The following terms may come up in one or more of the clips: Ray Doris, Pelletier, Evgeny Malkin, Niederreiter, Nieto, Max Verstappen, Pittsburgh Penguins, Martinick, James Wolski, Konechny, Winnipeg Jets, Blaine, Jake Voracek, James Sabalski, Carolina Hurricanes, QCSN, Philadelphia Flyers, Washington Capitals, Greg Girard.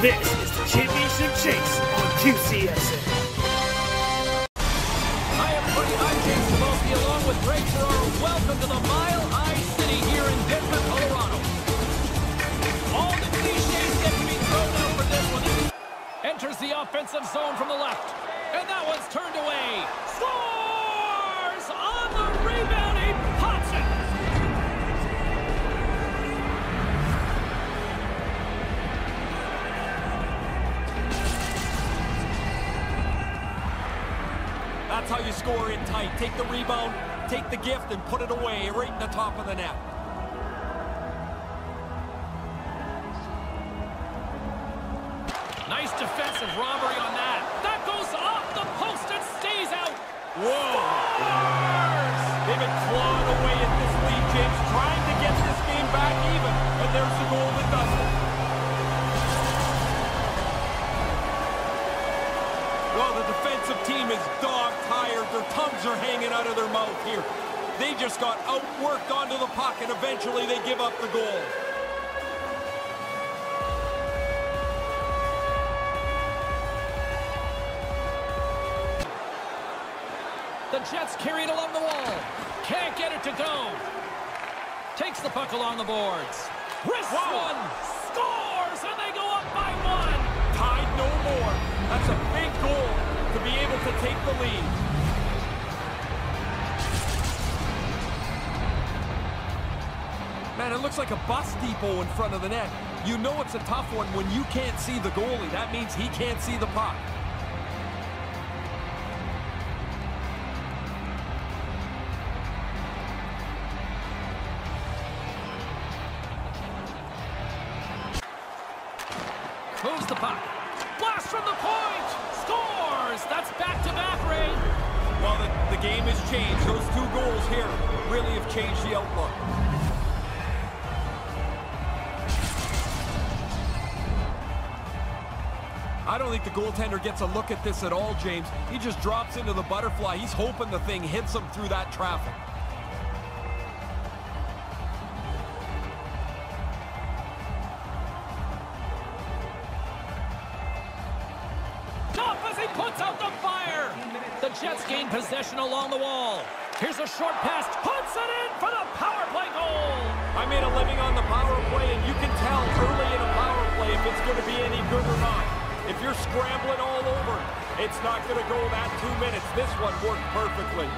This is the Championship Chase on QCSN. I'm James Sabalski along with Greg Girard. Welcome to the Mile High City here in Denver, Colorado. All the cliches get to be thrown out for this one. Enters the offensive zone from the left. And that one's turned away. Scores! On the rebound, he pops it. That's how you score in tight. Take the rebound, take the gift, and put it away right in the top of the net. Nice defensive robbery on that. That goes off the post and stays out. Whoa. Scores! They've been clawing away at this lead, James, trying to get this game back even. And there's the goal that does it. Well, the defensive team is dog tired. Their tongues are hanging out of their mouth here. They just got outworked onto the puck, and eventually they give up the goal. The Jets carry it along the wall. Can't get it to go. Takes the puck along the boards. Wrist one. Scores, and they go up by one. Tied no more. That's a big goal to be able to take the lead. Man, it looks like a bus depot in front of the net. You know it's a tough one when you can't see the goalie. That means he can't see the puck. Moves the puck. Blast from the point! Scores! That's back-to-back, Ray. Well, the game has changed. Those two goals here really have changed the outlook. I don't think the goaltender gets a look at this at all, James. He just drops into the butterfly. He's hoping the thing hits him through that traffic. Puts out the fire. The Jets gain possession along the wall. Here's a short pass. Puts it in for the power play goal. I made a living on the power play, and you can tell early in a power play if it's going to be any good or not. If you're scrambling all over, it's not going to go that 2 minutes. This one worked perfectly.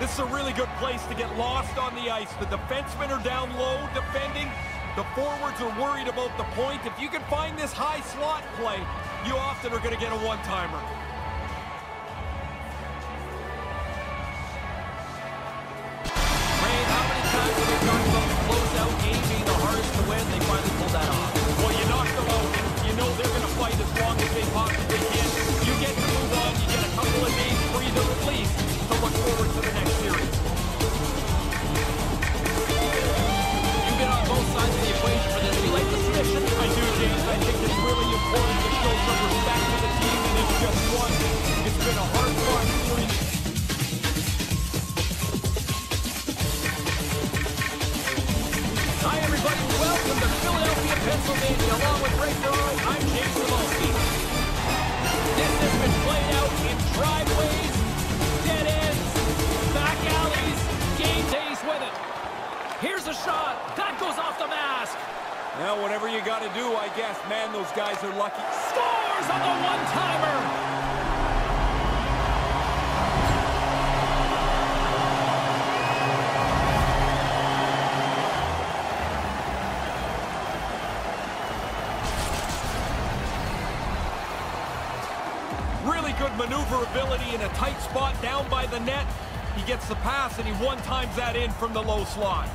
This is a really good place to get lost on the ice. The defensemen are down low defending. The forwards are worried about the point. If you can find this high slot play, you often are going to get a one-timer. Ray, how many times have they talked about the closeout game being the hardest to win? They finally pulled that off. Well, you knocked them out. You know they're going to fight as long as they possibly can. You get to move on. You get a couple of days free to release. So look forward to the next series. You've been on both sides of the equation for this. You like the submission? I do, James. I think it's really important to show some respect to the team, and it's just one. It's been a hard-fought series. Hi, everybody. Welcome to Philadelphia, Pennsylvania. Along with Ray Doris, I'm James Wolski. This has been played out in driveways, dead ends, back alleys, game days with it. Here's a shot. That goes off the mask. Now, whatever you got to do, I guess. Man, those guys are lucky. Scores on the one-timer. Really good maneuverability in a tight spot down by the net. He gets the pass, and he one-times that in from the low slot.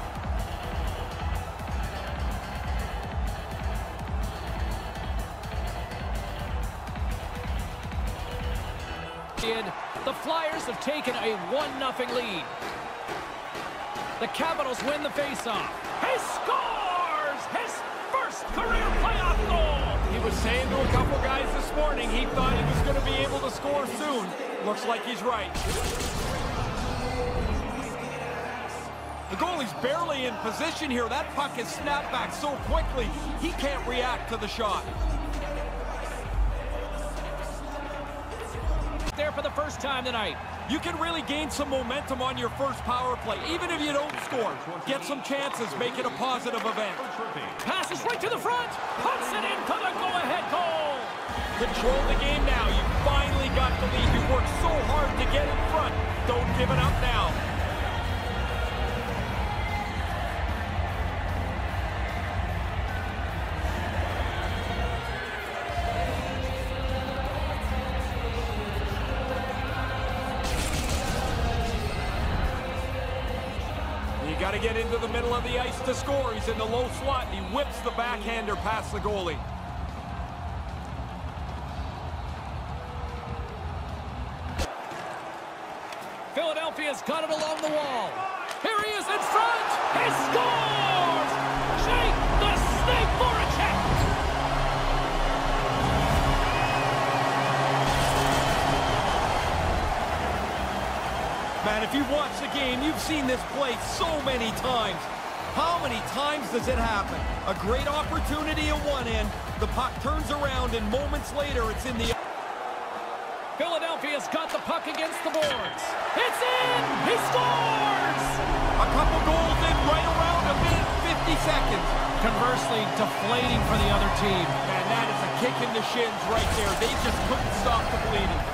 The Flyers have taken a 1-0 lead. The Capitals win the faceoff. He scores his first career playoff goal. He was saying to a couple guys this morning he thought he was going to be able to score soon. Looks like he's right. The goalie's barely in position here. That puck is snapped back so quickly, he can't react to the shot. There for the first time tonight. You can really gain some momentum on your first power play. Even if you don't score, get some chances, make it a positive event. Passes right to the front, puts it into the go-ahead goal. Control the game now. You finally got the lead. You worked so hard to get in front. Don't give it up now. Got to get into the middle of the ice to score. He's in the low slot, and he whips the backhander past the goalie. Philadelphia's got it along the wall. Here he is in front. He scores! Jake the Snake Voracek! Man, if you've watched the game, you've seen this play so many times. How many times does it happen? A great opportunity at one end, the puck turns around, and moments later, it's in the... Philadelphia's got the puck against the boards. It's in! He scores! A couple goals in right around a minute, 50 seconds. Conversely, deflating for the other team. Man, that is a kick in the shins right there. They just couldn't stop the bleeding.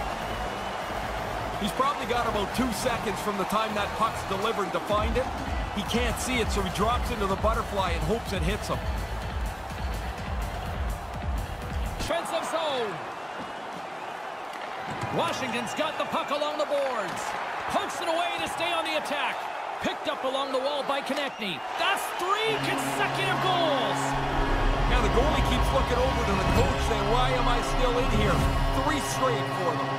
He's probably got about 2 seconds from the time that puck's delivered to find it. He can't see it, so he drops into the butterfly and hopes it hits him. Defensive zone. Washington's got the puck along the boards. Pokes it away to stay on the attack. Picked up along the wall by Konechny. That's 3 consecutive goals. Now the goalie keeps looking over to the coach saying, why am I still in here? 3 straight for them.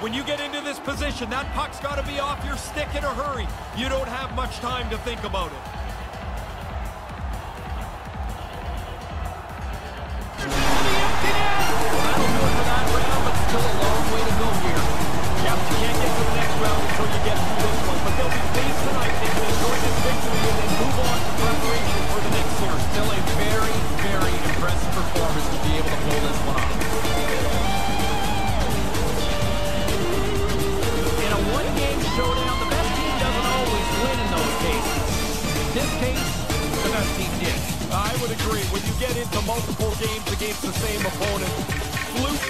When you get into this position, that puck's got to be off your stick in a hurry. You don't have much time to think about it. There's into the empty net! That'll do it for that round, but still a long way to go here. Caps can't get to the next round until you get through this one, but they'll be faced tonight. They will enjoy this victory and then move on to preparation for the next series. Still a very, very impressive performance to be able to pull this one off. One-game showdown, the best team doesn't always win in those cases. In this case, the best team did. I would agree. When you get into multiple games against the same opponent, fluke.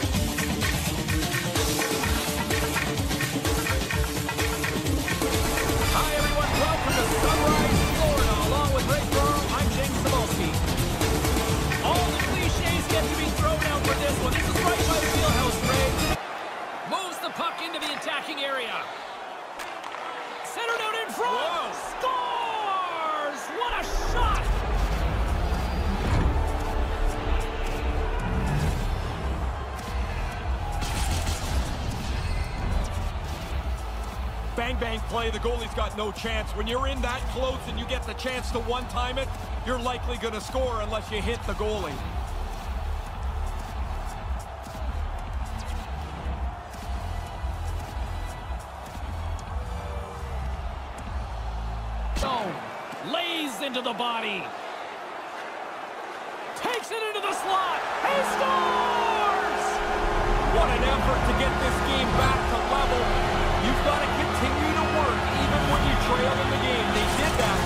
Hi, everyone. Welcome to Sunrise, Florida. Along with Greg Girard, I'm James Sabalski. All the cliches get to be thrown out for this one. This is right by the wheelhouse, Ray. Puck into the attacking area. Centered out in front. Whoa. Scores! What a shot! Bang, bang play. The goalie's got no chance. When you're in that close and you get the chance to one-time it, you're likely going to score unless you hit the goalie. Into the body. Takes it into the slot. He scores! What an effort to get this game back to level. You've got to continue to work even when you trail in the game. They did that,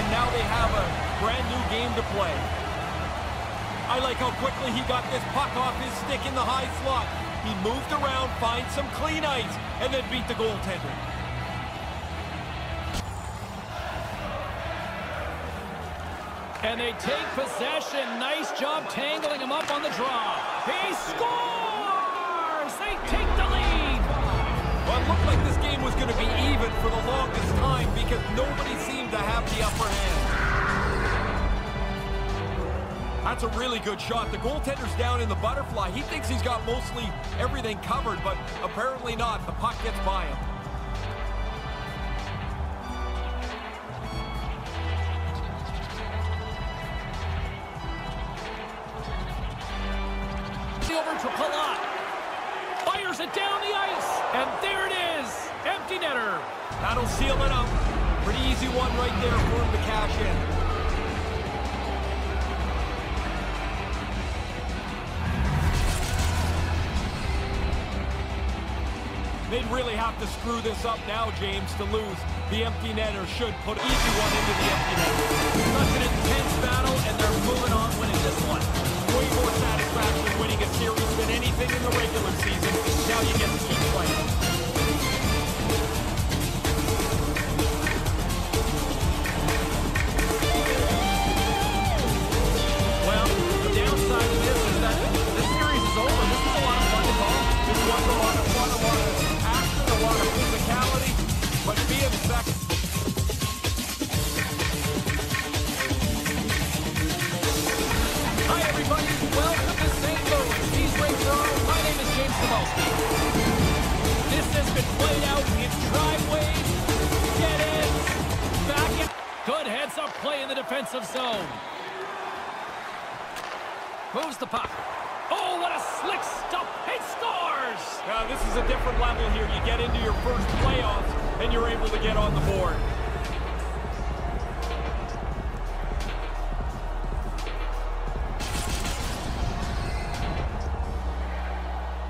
and now they have a brand new game to play. I like how quickly he got this puck off his stick in the high slot. He moved around, finds some clean ice, and then beat the goaltender. And they take possession. Nice job tangling him up on the draw. He scores! They take the lead. Well, it looked like this game was going to be even for the longest time because nobody seemed to have the upper hand. That's a really good shot. The goaltender's down in the butterfly. He thinks he's got mostly everything covered, but apparently not. The puck gets by him. Over to Pelletier. it down the ice. And there it is. Empty netter. That'll seal it up. Pretty easy one right there for him to cash in. They'd really have to screw this up now, James, to lose. The empty netter should put an easy one into the empty net. Such an intense battle, and they're moving on winning this one. Way more satisfaction winning a series than anything in the regular season. Now you get to keep playing. Well, the downside of this is that the series is over. This is a lot of fun to call. This one's a lot of fun, a lot of action, a lot of physicality, but be a second. Hi, everybody. Welcome to St. Louis. He's Ray Doris. My name is James Sabalski. This has been played out in driveways, dead ends, back in. Good heads-up play in the defensive zone. Moves the puck. Oh, what a slick stop. It scores! Now, this is a different level here. You get into your first playoffs, and you're able to get on the board.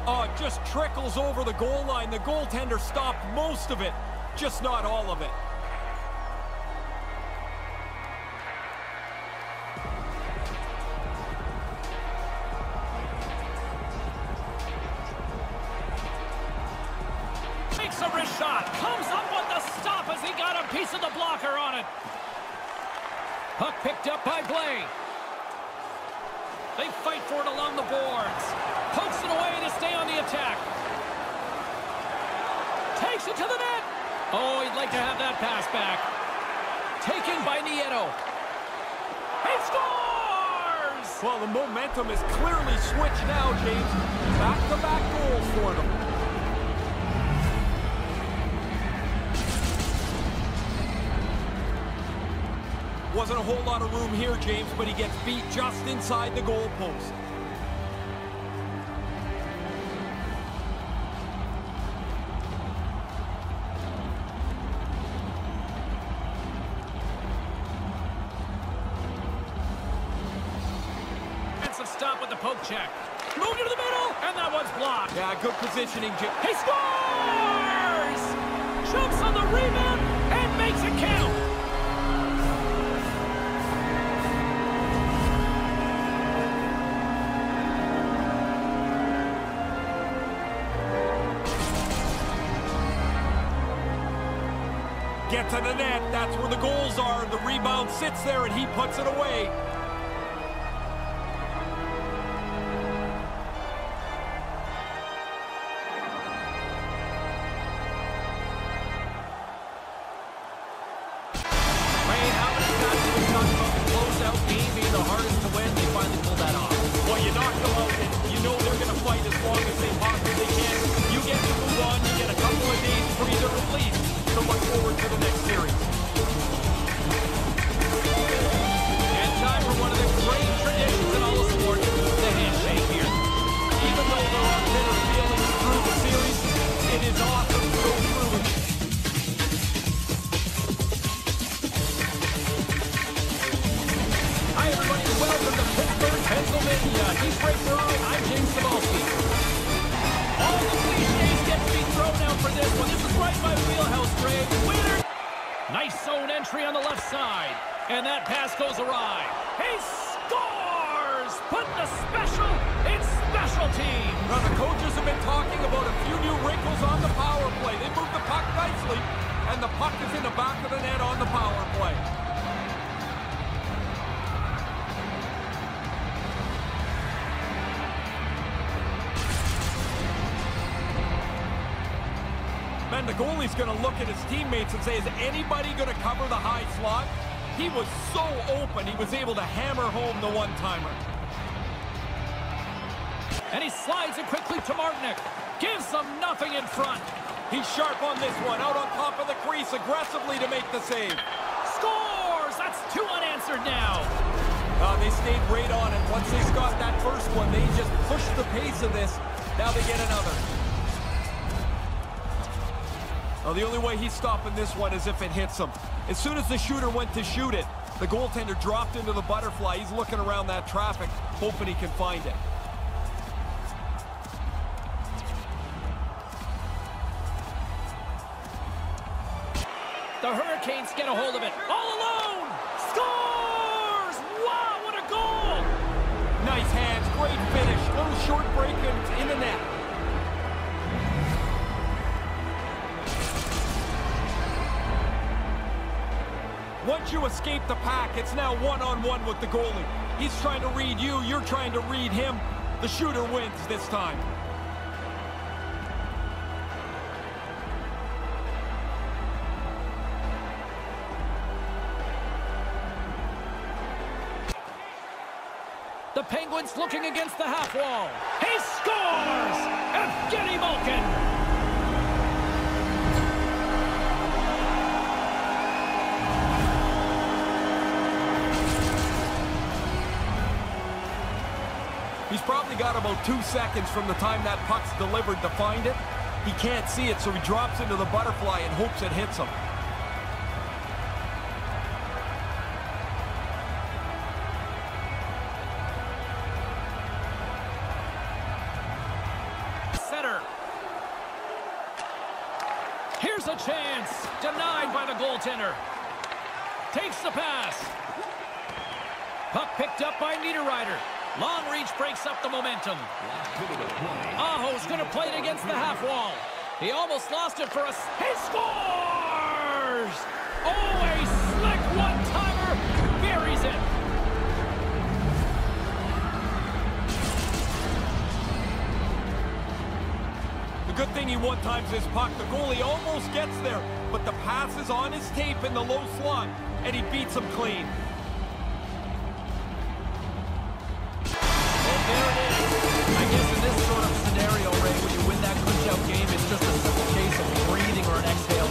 Oh, it just trickles over the goal line. The goaltender stopped most of it, just not all of it. Puck picked up by Blaine. They fight for it along the boards. Pokes it away to stay on the attack. Takes it to the net. Oh, he'd like to have that pass back. Taken by Nieto. He scores! Well, the momentum is clearly switched now, James. Back-to-back goals for them. Wasn't a whole lot of room here, James, but he gets beat just inside the goalpost. Defensive stop with the poke check. Moved into the middle, and that one's blocked. Yeah, good positioning, Jim. He scores! Jumps on the rebound and makes it count. Get to the net, that's where the goals are. The rebound sits there and he puts it away. Wayne, how many times have we talked about the closeout game being the hardest to win? They finally pulled that off. Well, you knock them out and you know they're gonna fight as long as they possibly can. You get to move on, you get a couple of days breather at least. So look forward to the next series. And time for one of the great traditions in all of sports, the handshake here. Even though there are bitter feelings through the series, it is awesome to go through it. Hi, everybody. Welcome to Pittsburgh, Pennsylvania. He's Greg Girard. I'm James Sabalski. All the cliches get to be thrown out for this one. This is right by wheelhouse, Greg. Winner! Nice zone entry on the left side. And that pass goes awry. He scores! Put the special in special team. Now, the coaches have been talking about a few new wrinkles on the power play. They moved the puck nicely, and the puck is in the back of the net on the power play. And the goalie's going to look at his teammates and say, is anybody going to cover the high slot? He was so open, he was able to hammer home the one-timer. And he slides it quickly to Martinick. Gives them nothing in front. He's sharp on this one, out on top of the crease, aggressively to make the save. Scores! That's two unanswered now. They stayed right on it. Once they got that first one, they just pushed the pace of this. Now they get another. Now, the only way he's stopping this one is if it hits him. As soon as the shooter went to shoot it, the goaltender dropped into the butterfly. He's looking around that traffic, hoping he can find it. The Hurricanes get a hold of it. All alone! Scores! Wow, what a goal! Nice hands, great finish. Little short break in the net. Once you escape the pack, it's now one-on-one with the goalie. He's trying to read you, you're trying to read him. The shooter wins this time. The Penguins looking against the half wall. He scores! Evgeny Malkin! He's probably got about 2 seconds from the time that puck's delivered to find it. He can't see it, so he drops into the butterfly and hopes it hits him. Center. Here's a chance. Denied by the goaltender. Takes the pass. Puck picked up by Niederreiter. Long reach breaks up the momentum. Aho's going to play it against the half wall. He almost lost it for us. He scores! Oh, a slick one-timer buries it. The good thing he one-times his puck. The goalie almost gets there, but the pass is on his tape in the low slot, and he beats him clean. Scenario, Ray, when you win that clinch-out game, it's just a simple case of breathing or an exhale.